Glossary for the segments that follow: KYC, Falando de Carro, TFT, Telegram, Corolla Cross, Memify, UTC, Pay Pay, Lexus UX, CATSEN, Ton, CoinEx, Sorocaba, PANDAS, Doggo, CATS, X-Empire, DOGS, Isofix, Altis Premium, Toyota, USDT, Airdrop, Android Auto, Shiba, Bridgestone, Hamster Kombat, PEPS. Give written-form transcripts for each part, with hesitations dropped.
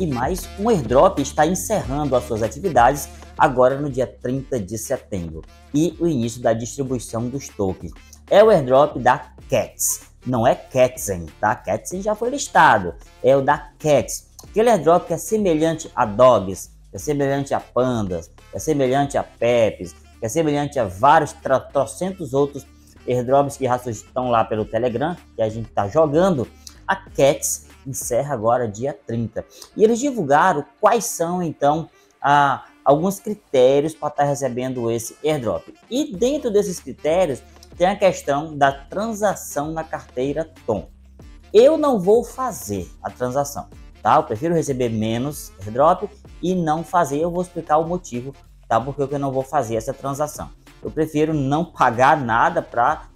e mais, um airdrop está encerrando as suas atividades agora no dia 30 de setembro e o início da distribuição dos tokens. É o airdrop da CATS, não é CATSEN, tá? CATSEN já foi listado, é o da CATS. Aquele airdrop que é semelhante a DOGS, é semelhante a PANDAS, é semelhante a PEPS, é semelhante a vários trocentos outros airdrops que já estão lá pelo Telegram, que a gente está jogando. A CATS encerra agora dia 30. E eles divulgaram quais são, então, alguns critérios para estar recebendo esse airdrop. E dentro desses critérios tem a questão da transação na carteira Ton. Eu não vou fazer a transação, tá? Eu prefiro receber menos airdrop e não fazer. Eu vou explicar o motivo, tá? Porque eu não vou fazer essa transação. Eu prefiro não pagar nada para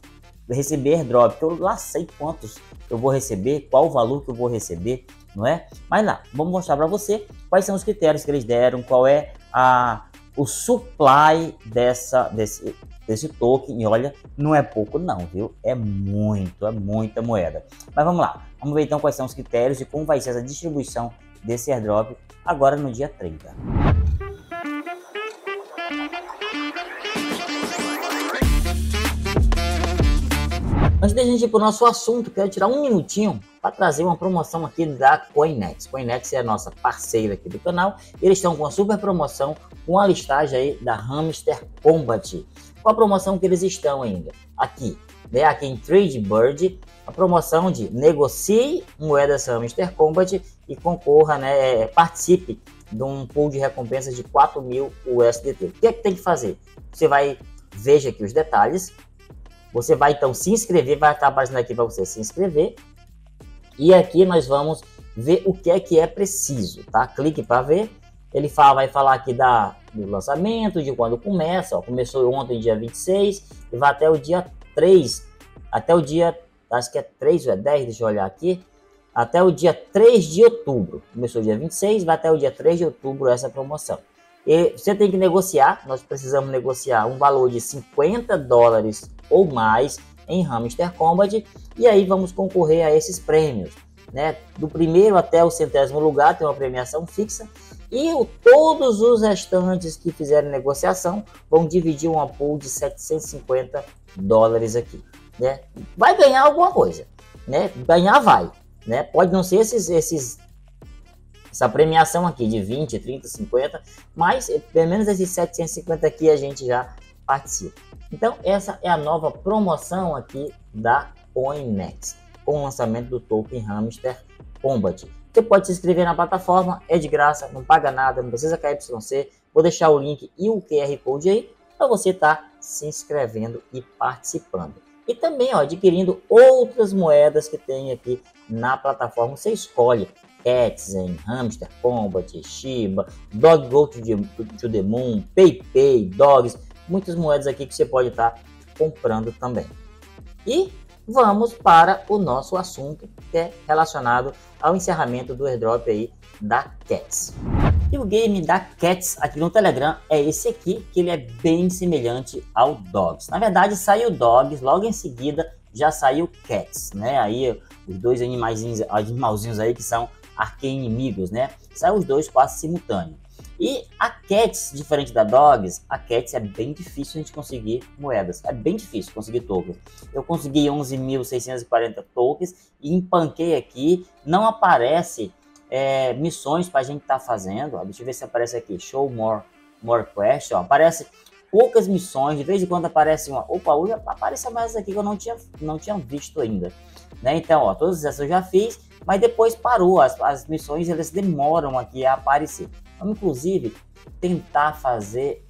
receber airdrop, que eu lá sei quantos eu vou receber, qual o valor que eu vou receber, não é? Mas lá, vamos mostrar para você quais são os critérios que eles deram, qual é o supply desse token. E olha, não é pouco não, viu? É muito, é muita moeda. Mas vamos lá, vamos ver então quais são os critérios e como vai ser essa distribuição desse airdrop agora no dia 30. Antes da gente ir para o nosso assunto, quero tirar um minutinho para trazer uma promoção aqui da CoinEx. CoinEx é a nossa parceira aqui do canal. Eles estão com uma super promoção, com a listagem aí da Hamster Kombat. Qual a promoção que eles estão ainda? Aqui, né? Aqui em Tradebird, a promoção de negocie moedas Hamster Kombat e concorra, né? Participe de um pool de recompensas de 4 mil USDT. O que é que tem que fazer? Você vai, veja aqui os detalhes. Você vai então se inscrever, vai estar aparecendo aqui para você se inscrever. E aqui nós vamos ver o que é preciso, tá? Clique para ver. Ele vai falar aqui do lançamento, de quando começa. Ó, começou ontem, dia 26, e vai até o dia 3. Até o dia, acho que é 3 ou é 10, deixa eu olhar aqui. Até o dia 3 de outubro. Começou dia 26, vai até o dia 3 de outubro essa promoção. E você tem que negociar, nós precisamos negociar um valor de 50 dólares ou mais em Hamster Kombat, e aí vamos concorrer a esses prêmios, né? Do primeiro até o 100º lugar tem uma premiação fixa, e todos os restantes que fizerem negociação vão dividir uma pool de 750 dólares aqui, né? Vai ganhar alguma coisa, né? Ganhar vai, né? Pode não ser essa premiação aqui de 20, 30, 50, mas pelo menos esses 750 aqui a gente já participa. Então essa é a nova promoção aqui da CoinEx, com o lançamento do token Hamster Kombat. Você pode se inscrever na plataforma, é de graça, não paga nada, não precisa KYC. Vou deixar o link e o QR Code aí para você estar se inscrevendo e participando. E também, ó, adquirindo outras moedas que tem aqui na plataforma, você escolhe. CATSEN, Hamster Kombat, Shiba, Doggo to the Moon, Pay Pay, DOGS, muitas moedas aqui que você pode estar comprando também. E vamos para o nosso assunto, que é relacionado ao encerramento do airdrop aí da CATS. E o game da CATS aqui no Telegram é esse aqui, que ele é bem semelhante ao DOGS. Na verdade saiu o DOGS, logo em seguida já saiu CATS, né? Aí os dois animalzinhos aí que são arqui-inimigos, né? Saiu os dois quase simultâneo. E a CATS, diferente da DOGS, a CATS é bem difícil a gente conseguir moedas. É bem difícil conseguir tokens. Eu consegui 11.640 tokens e empanquei aqui. Não aparece missões para a gente estar fazendo. Ó, deixa eu ver se aparece aqui. Show more quest. Ó, aparece poucas missões. De vez em quando aparece uma. Opa, hoje aparece mais aqui que eu não tinha visto ainda. Né? Então, ó, todas essas eu já fiz, mas depois parou. As missões elas demoram aqui a aparecer. Vamos, inclusive, tentar fazer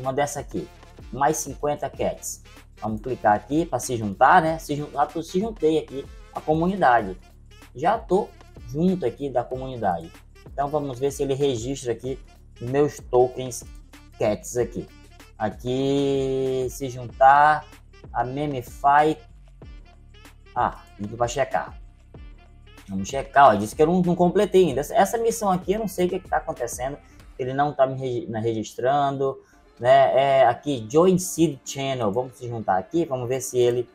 uma dessa aqui. Mais 50 CATS. Vamos clicar aqui para se juntar, né? Se juntei aqui à comunidade. Já tô junto aqui da comunidade. Então, vamos ver se ele registra aqui meus tokens CATS aqui. Aqui, se juntar a Memify. Ah, a gente vai checar. Vamos checar, ó, disse que eu não completei ainda. Essa missão aqui eu não sei o que está acontecendo. Ele não está me registrando, né? Aqui, Join Seed Channel. Vamos se juntar aqui, vamos ver se ele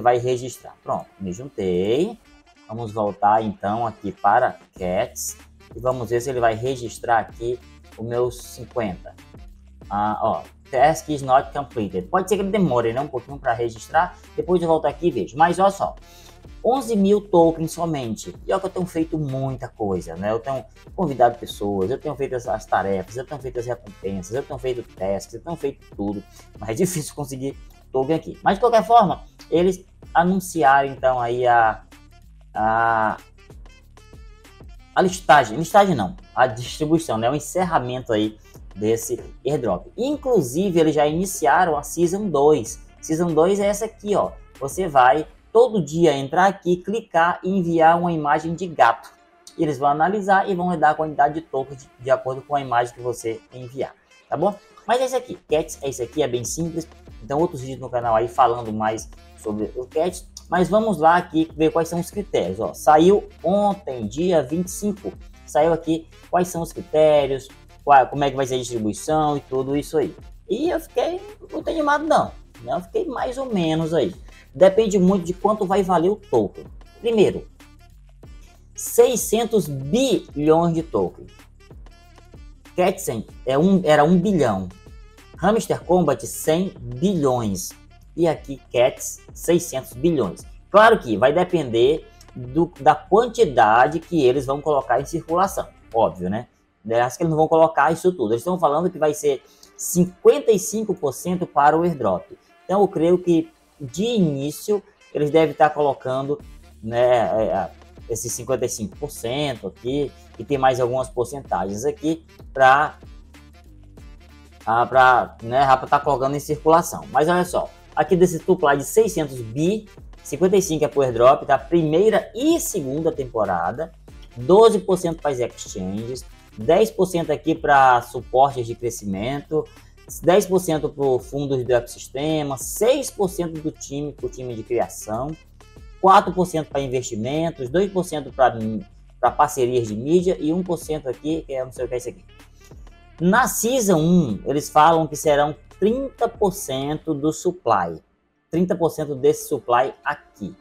vai registrar. Pronto, me juntei. Vamos voltar então aqui para CATS. e vamos ver se ele vai registrar aqui o meu 50. Ó, task is not completed. Pode ser que ele demore, né, um pouquinho para registrar. Depois eu volto aqui e vejo. Mas olha só, 11 mil tokens somente. E olha que eu tenho feito muita coisa, né? Eu tenho convidado pessoas, eu tenho feito as tarefas, eu tenho feito as recompensas, eu tenho feito tasks, eu tenho feito tudo. Mas é difícil conseguir token aqui. Mas de qualquer forma, eles anunciaram então aí a listagem. Listagem não, a distribuição, né? O encerramento aí desse airdrop. Inclusive, eles já iniciaram a Season 2. Season 2 é essa aqui, ó. Você vai todo dia entrar aqui, clicar e enviar uma imagem de gato. Eles vão analisar e vão dar a quantidade de tokens de acordo com a imagem que você enviar, tá bom? Mas é esse aqui, CATS, é esse aqui, é bem simples. Então, outros vídeos no canal aí falando mais sobre o CATS. Mas vamos lá aqui ver quais são os critérios, ó. Saiu ontem, dia 25. Saiu aqui quais são os critérios, como é que vai ser a distribuição e tudo isso aí. E eu fiquei, não tô animado não, eu fiquei mais ou menos aí. Depende muito de quanto vai valer o token. Primeiro, 600 bilhões de token. CATSEN era 1 bilhão. Hamster Kombat, 100 bilhões. E aqui, CATS, 600 bilhões. Claro que vai depender da quantidade que eles vão colocar em circulação. Óbvio, né? Acho que eles não vão colocar isso tudo. Eles estão falando que vai ser 55% para o airdrop. Então, eu creio que de início, eles devem estar colocando, né, esses 55% aqui, e tem mais algumas porcentagens aqui para estar colocando em circulação. Mas olha só, aqui desse supply de 600 bi, 55% é para o airdrop, tá? Primeira e segunda temporada, 12% para as exchanges, 10% aqui para suportes de crescimento, 10% para os fundos do ecossistema, 6% do time, para o time de criação, 4% para investimentos, 2% para parcerias de mídia e 1% aqui, que é não sei o que é isso aqui. Na Season 1, eles falam que serão 30% do supply, 30% desse supply aqui,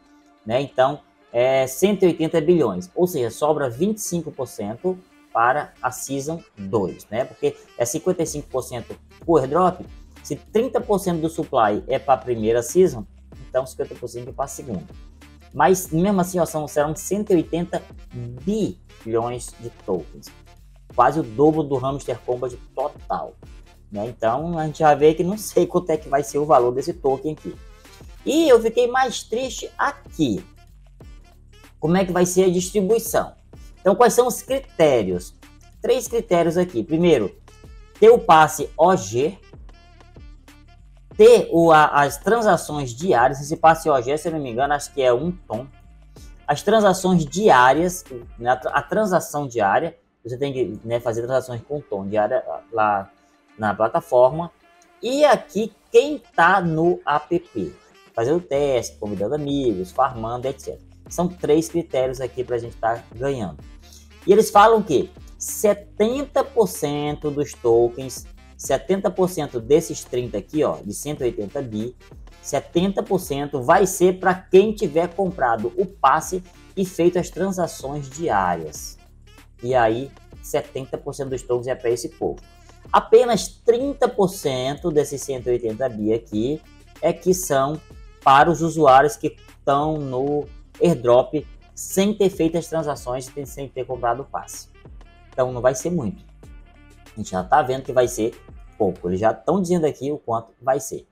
né? Então, é 180 bilhões, ou seja, sobra 25%. Para a Season 2, né? Porque é 55% por drop. Se 30% do supply é para a primeira Season, então 50% é para a segunda. Mas mesmo assim, ó, serão 180 bilhões de tokens. Quase o dobro do Hamster Kombat total, né? Então a gente já vê que não sei quanto é que vai ser o valor desse token aqui. E eu fiquei mais triste aqui. Como é que vai ser a distribuição? Então, quais são os critérios? 3 critérios aqui. Primeiro, ter o passe OG, ter as transações diárias. Esse passe OG, se eu não me engano, acho que é 1 Ton. As transações diárias, né? A transação diária, você tem que, né, fazer transações com Ton diária lá na plataforma. E aqui, quem está no app, fazendo teste, convidando amigos, farmando, etc. São 3 critérios aqui para a gente estar ganhando. E eles falam que 70% dos tokens, 70% desses 30 aqui, ó, de 180 bi, 70% vai ser para quem tiver comprado o passe e feito as transações diárias. E aí, 70% dos tokens é para esse povo. Apenas 30% desses 180 bi aqui é que são para os usuários que estão no airdrop sem ter feito as transações e sem ter comprado o passe. Então não vai ser muito. A gente já está vendo que vai ser pouco. Eles já estão dizendo aqui o quanto vai ser.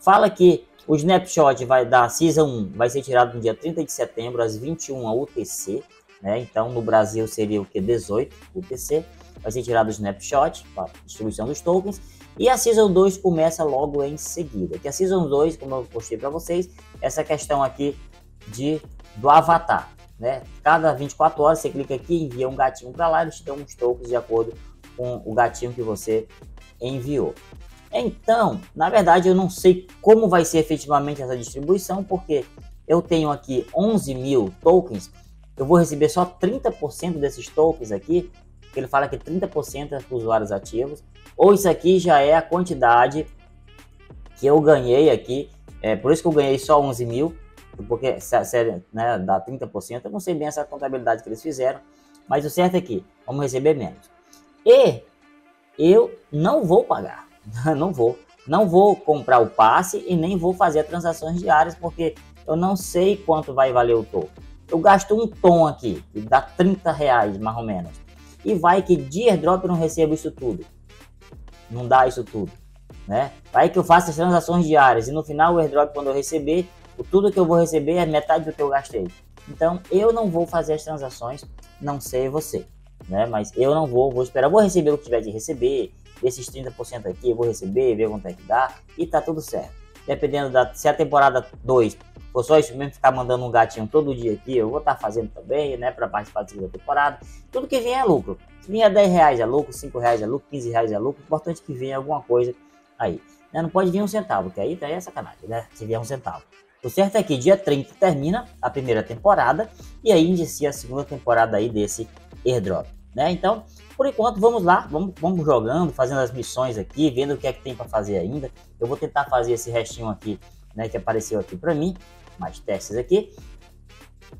Fala que o snapshot da Season 1 vai ser tirado no dia 30 de setembro às 21 UTC, né? Então no Brasil seria o que? 18 UTC. Vai ser tirado o snapshot para distribuição dos tokens. E a Season 2 começa logo em seguida. Que a Season 2, como eu postei para vocês, essa questão aqui do avatar, né? Cada 24 horas você clica aqui, envia um gatinho para lá, eles te dão uns tokens de acordo com o gatinho que você enviou. Então, na verdade, eu não sei como vai ser efetivamente essa distribuição, porque eu tenho aqui 11 mil tokens, eu vou receber só 30% desses tokens aqui. Ele fala que 30% é para usuários ativos, ou isso aqui já é a quantidade que eu ganhei aqui, é por isso que eu ganhei só 11 mil. Porque, né, dá 30%, eu não sei bem essa contabilidade que eles fizeram, mas o certo é que vamos receber menos. E eu não vou pagar, não vou comprar o passe e nem vou fazer transações diárias, porque eu não sei quanto vai valer o token. Eu gasto um Ton aqui, que dá 30 reais mais ou menos, e vai que de airdrop eu não recebo isso tudo, não dá isso tudo, né? Vai que eu faço as transações diárias e no final o airdrop, quando eu receber, tudo que eu vou receber é metade do que eu gastei. Então eu não vou fazer as transações, não sei você, né? Mas eu não vou, esperar, vou receber o que tiver de receber, esses 30% aqui eu vou receber, ver quanto é que dá, e tá tudo certo. Dependendo da, se a temporada 2 for só isso mesmo, ficar mandando um gatinho todo dia aqui, eu vou estar fazendo também, né, para participar da segunda temporada. Tudo que vier é lucro, se vier 10 reais é lucro, 5 reais é lucro, 15 reais é lucro, o importante é que venha alguma coisa aí, né? Não pode vir um centavo, que aí é sacanagem, né, se vier um centavo. O certo é que dia 30 termina a primeira temporada e aí inicia a segunda temporada aí desse airdrop, né? Então, por enquanto, vamos lá, vamos jogando, fazendo as missões aqui, vendo o que é que tem para fazer ainda. Eu vou tentar fazer esse restinho aqui, né, que apareceu aqui para mim, mais testes aqui.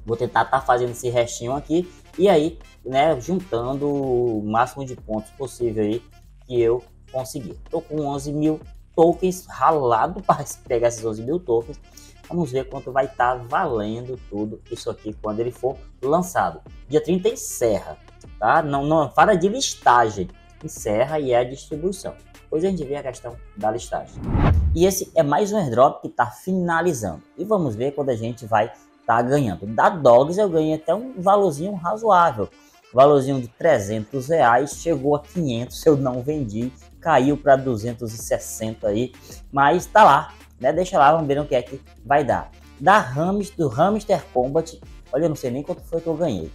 Vou tentar fazendo esse restinho aqui e aí, né, juntando o máximo de pontos possível aí que eu conseguir. Tô com 11 mil tokens ralado para pegar esses 11 mil tokens. Vamos ver quanto vai estar valendo tudo isso aqui quando ele for lançado. Dia 30 encerra, tá? Não para de listagem, encerra e é a distribuição. Depois a gente vê a questão da listagem. E esse é mais um airdrop que está finalizando. E vamos ver quando a gente vai estar ganhando. Da DOGS eu ganhei até um valorzinho razoável. Valorzinho de 300 reais, chegou a 500, eu não vendi. Caiu para 260 aí, mas tá lá, né? Deixa lá, vamos ver o que é que vai dar. Da Hamster Kombat, olha, eu não sei nem quanto foi que eu ganhei,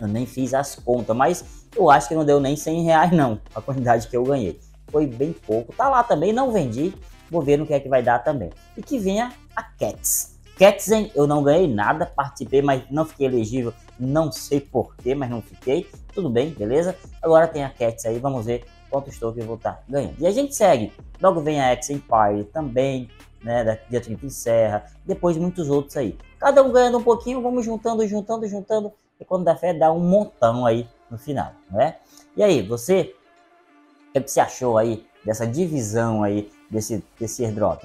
eu nem fiz as contas, mas eu acho que não deu nem 100 reais não, a quantidade que eu ganhei, foi bem pouco. Tá lá também, não vendi, vou ver no que é que vai dar também. E que venha a CATS. CATSEN eu não ganhei nada, participei, mas não fiquei elegível, não sei porquê, mas não fiquei, tudo bem, beleza? Agora tem a CATS aí, vamos ver quantos tokens eu vou estar ganhando. E a gente segue, logo vem a X-Empire também, né, da dia 30 encerra, depois muitos outros aí. Cada um ganhando um pouquinho, vamos juntando, e quando dá fé dá um montão aí no final, né? E aí, você, o que você achou aí dessa divisão aí, desse airdrop?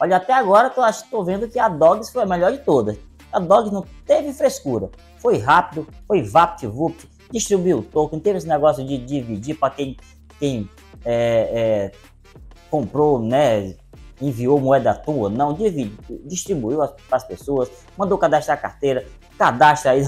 Olha, até agora tô vendo que a DOGS foi a melhor de todas. A DOGS não teve frescura, foi rápido, foi VaptVupt, distribuiu o token, teve esse negócio de dividir para quem comprou, né, enviou moeda tua, não, distribuiu para as pessoas, mandou cadastrar a carteira, cadastra aí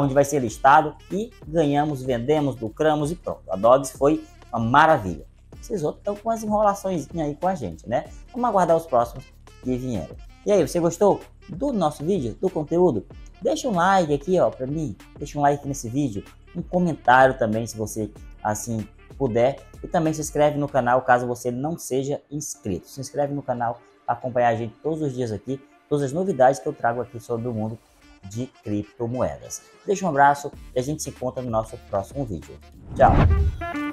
onde vai ser listado, e ganhamos, vendemos, lucramos e pronto. A DOGS foi uma maravilha. Esses outros estão com as enrolações aí com a gente, né? Vamos aguardar os próximos que vieram. E aí, você gostou do nosso vídeo, do conteúdo? Deixa um like aqui, ó, para mim, deixa um like nesse vídeo, um comentário também se você assim puder, e também se inscreve no canal caso você não seja inscrito. Se inscreve no canal para acompanhar a gente todos os dias aqui, todas as novidades que eu trago aqui sobre o mundo de criptomoedas. Deixa um abraço e a gente se encontra no nosso próximo vídeo. Tchau!